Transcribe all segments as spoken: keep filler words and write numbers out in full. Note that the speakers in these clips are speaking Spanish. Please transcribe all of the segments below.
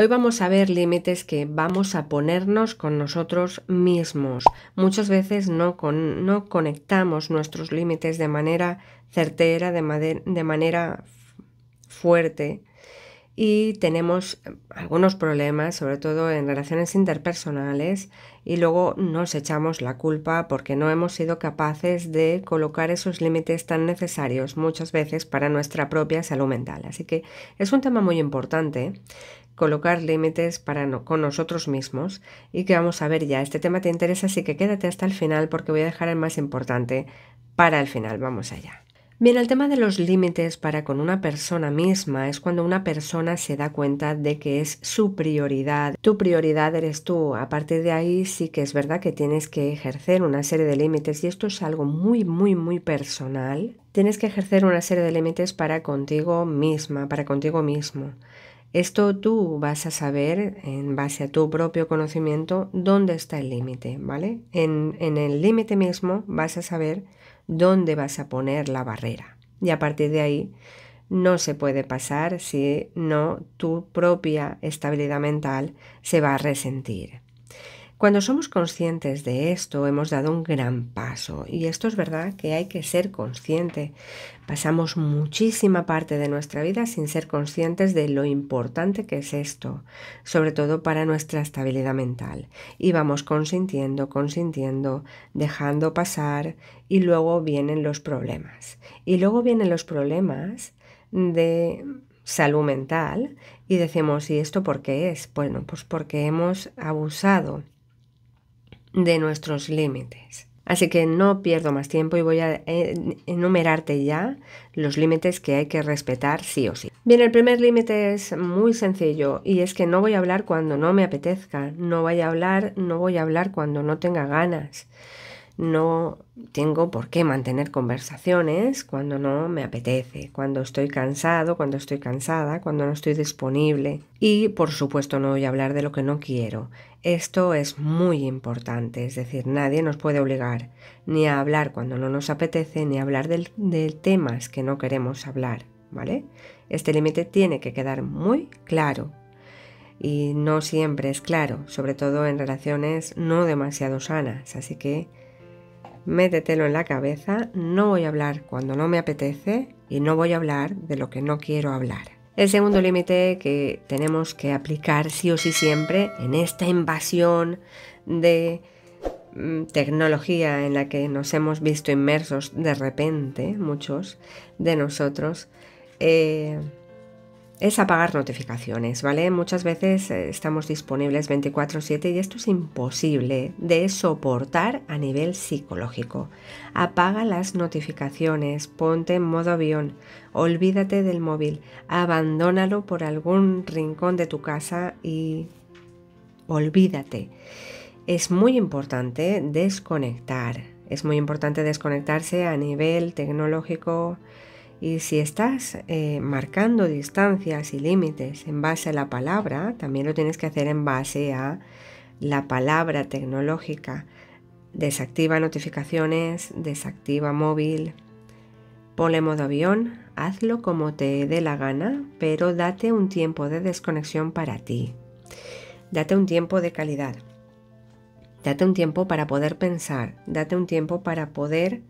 Hoy vamos a ver límites que vamos a ponernos con nosotros mismos. Muchas veces no, con, no conectamos nuestros límites de manera certera, de, made, de manera fuerte, y tenemos algunos problemas, sobre todo en relaciones interpersonales, y luego nos echamos la culpa porque no hemos sido capaces de colocar esos límites tan necesarios muchas veces para nuestra propia salud mental. Así que es un tema muy importante, colocar límites para no, con nosotros mismos, y que vamos a ver ya. Este tema te interesa, así que quédate hasta el final porque voy a dejar el más importante para el final. Vamos allá. Bien, el tema de los límites para con una persona misma es cuando una persona se da cuenta de que es su prioridad. Tu prioridad eres tú. A partir de ahí sí que es verdad que tienes que ejercer una serie de límites, y esto es algo muy, muy, muy personal. Tienes que ejercer una serie de límites para contigo misma, para contigo mismo. Esto tú vas a saber, en base a tu propio conocimiento, dónde está el límite, ¿vale? En, en el límite mismo vas a saber dónde vas a poner la barrera, y a partir de ahí no se puede pasar, si no tu propia estabilidad mental se va a resentir. Cuando somos conscientes de esto, hemos dado un gran paso, y esto es verdad que hay que ser consciente. Pasamos muchísima parte de nuestra vida sin ser conscientes de lo importante que es esto, sobre todo para nuestra estabilidad mental. Y vamos consintiendo, consintiendo, dejando pasar, y luego vienen los problemas. Y luego vienen los problemas de salud mental, y decimos, ¿y esto por qué es? Bueno, pues porque hemos abusado de nuestros límites. Así que no pierdo más tiempo y voy a enumerarte ya los límites que hay que respetar sí o sí. Bien, el primer límite es muy sencillo, y es que no voy a hablar cuando no me apetezca, no voy a hablar, no voy a hablar cuando no tenga ganas. No tengo por qué mantener conversaciones cuando no me apetece, cuando estoy cansado, cuando estoy cansada, cuando no estoy disponible. Y, por supuesto, no voy a hablar de lo que no quiero. Esto es muy importante, es decir, nadie nos puede obligar ni a hablar cuando no nos apetece, ni a hablar de, de temas que no queremos hablar, ¿vale? Este límite tiene que quedar muy claro. Y no siempre es claro, sobre todo en relaciones no demasiado sanas, así que métetelo en la cabeza, no voy a hablar cuando no me apetece y no voy a hablar de lo que no quiero hablar. El segundo límite que tenemos que aplicar sí o sí siempre en esta invasión de tecnología en la que nos hemos visto inmersos de repente, muchos de nosotros, eh, es apagar notificaciones, ¿vale? Muchas veces estamos disponibles veinticuatro siete y esto es imposible de soportar a nivel psicológico. Apaga las notificaciones, ponte en modo avión, olvídate del móvil, abandónalo por algún rincón de tu casa y olvídate. Es muy importante desconectar, es muy importante desconectarse a nivel tecnológico. Y si estás eh, marcando distancias y límites en base a la palabra, también lo tienes que hacer en base a la palabra tecnológica. Desactiva notificaciones, desactiva móvil, ponle modo avión, hazlo como te dé la gana, pero date un tiempo de desconexión para ti. Date un tiempo de calidad. Date un tiempo para poder pensar, date un tiempo para poder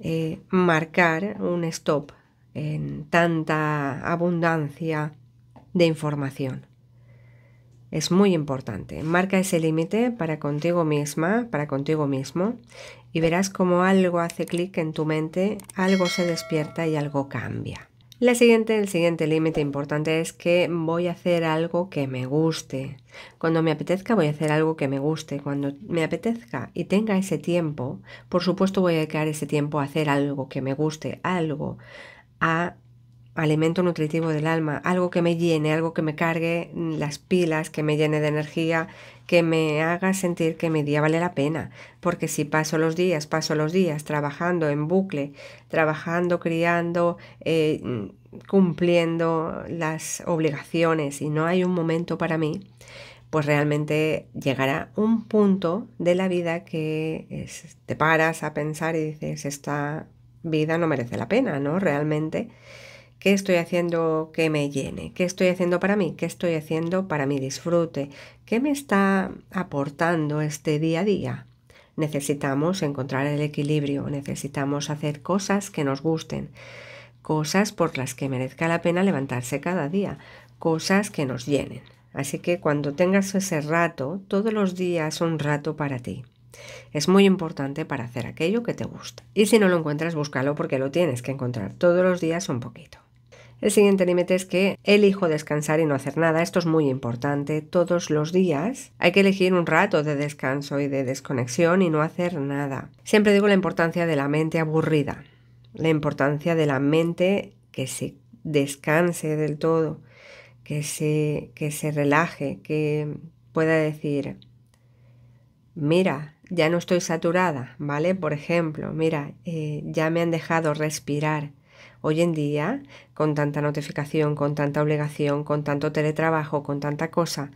Eh, marcar un stop en tanta abundancia de información. Es muy importante. Marca ese límite para contigo misma, para contigo mismo, y verás cómo algo hace clic en tu mente, algo se despierta y algo cambia. La siguiente, el siguiente límite importante es que voy a hacer algo que me guste. Cuando me apetezca voy a hacer algo que me guste. Cuando me apetezca y tenga ese tiempo, por supuesto voy a dedicar ese tiempo a hacer algo que me guste, algo, a alimento nutritivo del alma, algo que me llene, algo que me cargue las pilas, que me llene de energía, que me haga sentir que mi día vale la pena. Porque si paso los días, paso los días trabajando en bucle, trabajando, criando, eh, cumpliendo las obligaciones y no hay un momento para mí, pues realmente llegará un punto de la vida que es, te paras a pensar y dices, esta vida no merece la pena, ¿no? Realmente ¿Qué estoy haciendo que me llene? ¿Qué estoy haciendo para mí? ¿Qué estoy haciendo para mi disfrute? ¿Qué me está aportando este día a día? Necesitamos encontrar el equilibrio, necesitamos hacer cosas que nos gusten, cosas por las que merezca la pena levantarse cada día, cosas que nos llenen. Así que cuando tengas ese rato, todos los días un rato para ti. Es muy importante para hacer aquello que te gusta. Y si no lo encuentras, búscalo porque lo tienes que encontrar todos los días un poquito. El siguiente límite es que elijo descansar y no hacer nada. Esto es muy importante. Todos los días hay que elegir un rato de descanso y de desconexión y no hacer nada. Siempre digo la importancia de la mente aburrida, la importancia de la mente que se descanse del todo, que se, que se relaje, que pueda decir, mira, ya no estoy saturada, ¿vale? Por ejemplo, mira, eh, ya me han dejado respirar. Hoy en día, con tanta notificación, con tanta obligación, con tanto teletrabajo, con tanta cosa,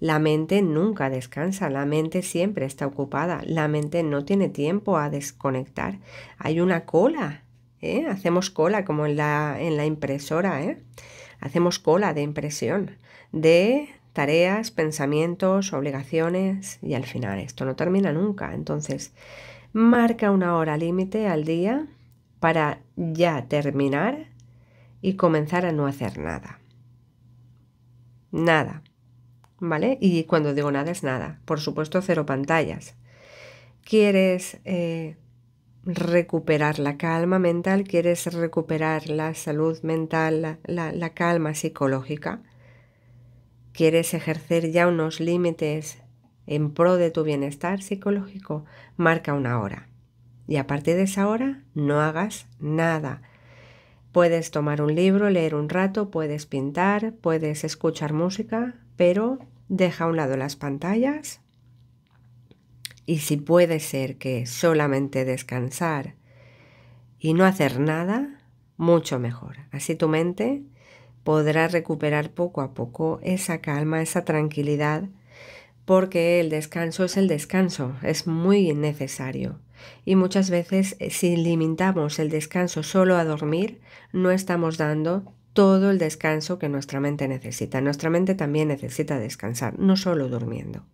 la mente nunca descansa, la mente siempre está ocupada, la mente no tiene tiempo a desconectar. Hay una cola, ¿eh? Hacemos cola como en la, en la impresora, ¿eh? Hacemos cola de impresión, de tareas, pensamientos, obligaciones y al final esto no termina nunca. Entonces, marca una hora límite al día para ya terminar y comenzar a no hacer nada. Nada, ¿vale? Y cuando digo nada es nada. Por supuesto, cero pantallas. ¿Quieres eh, recuperar la calma mental? ¿Quieres recuperar la salud mental, la, la, la calma psicológica? ¿Quieres ejercer ya unos límites en pro de tu bienestar psicológico? Marca una hora. Y a partir de esa hora no hagas nada. Puedes tomar un libro, leer un rato, puedes pintar, puedes escuchar música, pero deja a un lado las pantallas. Y si puede ser que solamente descansar y no hacer nada, mucho mejor. Así tu mente podrá recuperar poco a poco esa calma, esa tranquilidad, porque el descanso es el descanso, es muy necesario. Y muchas veces si limitamos el descanso solo a dormir, no estamos dando todo el descanso que nuestra mente necesita. Nuestra mente también necesita descansar, no solo durmiendo.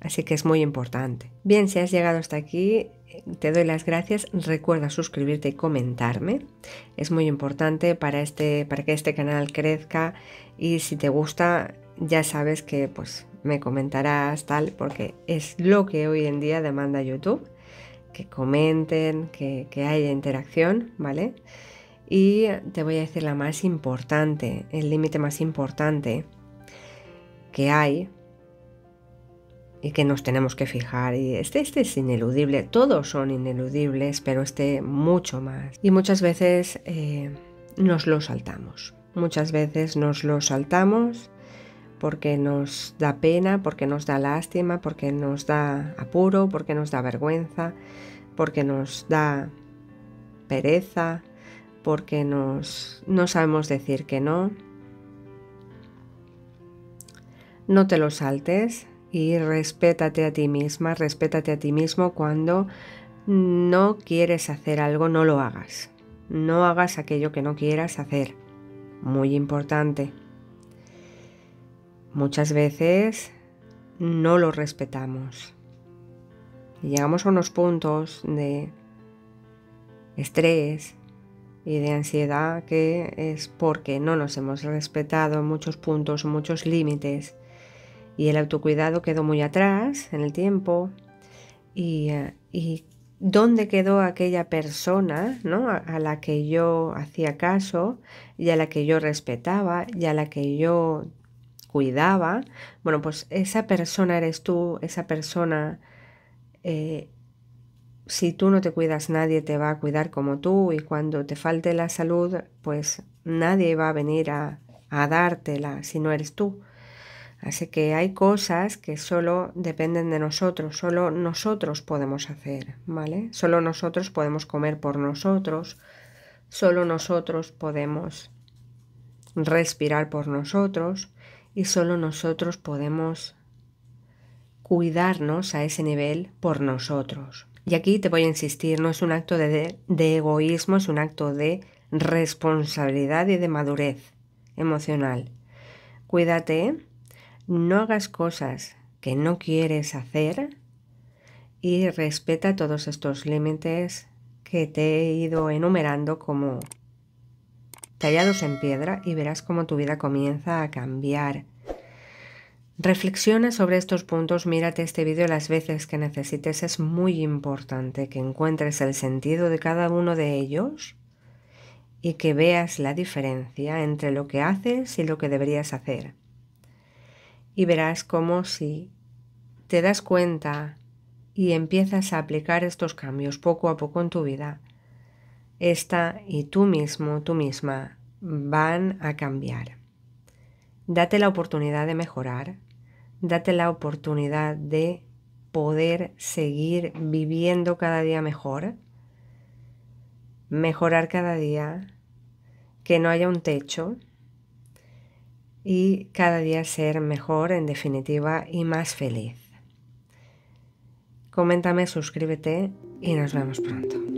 Así que es muy importante. Bien, si has llegado hasta aquí, te doy las gracias. Recuerda suscribirte y comentarme. Es muy importante para, este, para que este canal crezca y si te gusta, ya sabes que pues, me comentarás tal, porque es lo que hoy en día demanda YouTube. Que comenten, que, que haya interacción, ¿vale? Y te voy a decir la más importante, el límite más importante que hay y que nos tenemos que fijar. Y este, este es ineludible, todos son ineludibles, pero este mucho más. Y muchas veces eh, nos lo saltamos, muchas veces nos lo saltamos porque nos da pena, porque nos da lástima, porque nos da apuro, porque nos da vergüenza, porque nos da pereza, porque nos, no sabemos decir que no. No te lo saltes y respétate a ti misma, respétate a ti mismo. Cuando no quieres hacer algo, no lo hagas. No hagas aquello que no quieras hacer. Muy importante. Muchas veces no lo respetamos. Y llegamos a unos puntos de estrés y de ansiedad que es porque no nos hemos respetado en muchos puntos, muchos límites. Y el autocuidado quedó muy atrás en el tiempo. Y, y dónde quedó aquella persona, ¿no? a, a la que yo hacía caso y a la que yo respetaba y a la que yo cuidaba. Bueno, pues esa persona eres tú, esa persona, eh, si tú no te cuidas, nadie te va a cuidar como tú y cuando te falte la salud, pues nadie va a venir a, a dártela si no eres tú. Así que hay cosas que solo dependen de nosotros, solo nosotros podemos hacer, ¿vale? Solo nosotros podemos comer por nosotros, solo nosotros podemos respirar por nosotros. Y solo nosotros podemos cuidarnos a ese nivel por nosotros. Y aquí te voy a insistir, no es un acto de, de egoísmo, es un acto de responsabilidad y de madurez emocional. Cuídate, no hagas cosas que no quieres hacer y respeta todos estos límites que te he ido enumerando como tallados en piedra y verás cómo tu vida comienza a cambiar. Reflexiona sobre estos puntos, mírate este vídeo las veces que necesites, es muy importante que encuentres el sentido de cada uno de ellos y que veas la diferencia entre lo que haces y lo que deberías hacer. Y verás cómo si te das cuenta y empiezas a aplicar estos cambios poco a poco en tu vida, esta y tú mismo, tú misma, van a cambiar. Date la oportunidad de mejorar, date la oportunidad de poder seguir viviendo cada día mejor, mejorar cada día, que no haya un techo y cada día ser mejor en definitiva y más feliz. Coméntame, suscríbete y nos vemos pronto.